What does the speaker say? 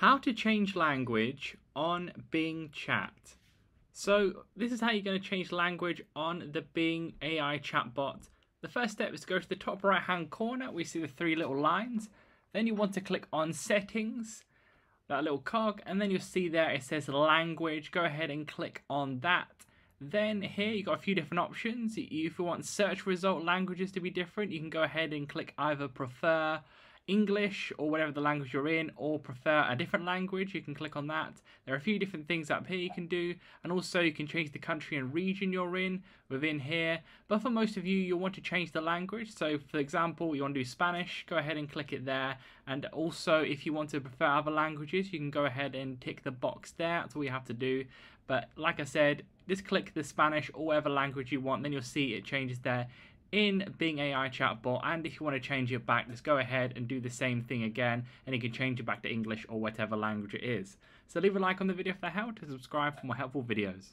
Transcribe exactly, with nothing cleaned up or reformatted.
How to change language on Bing Chat. So this is how you're going to change language on the Bing A I chatbot. The first step is to go to the top right hand corner. We see the three little lines. Then you want to click on settings, that little cog, and then you'll see there it says language. Go ahead and click on that. Then here you've got a few different options. If you want search result languages to be different, you can go ahead and click either prefer English or whatever the language you're in, or prefer a different language, you can click on that. There are a few different things up here you can do, and also you can change the country and region you're in within here. But for most of you, you'll want to change the language. So for example, you want to do Spanish, go ahead and click it there. And also if you want to prefer other languages, you can go ahead and tick the box there. That's all you have to do. But like I said, just click the Spanish or whatever language you want, then you'll see it changes there in Bing A I chatbot. And if you want to change it back, just go ahead and do the same thing again, and you can change it back to English or whatever language it is. So leave a like on the video if that helped, and subscribe for more helpful videos.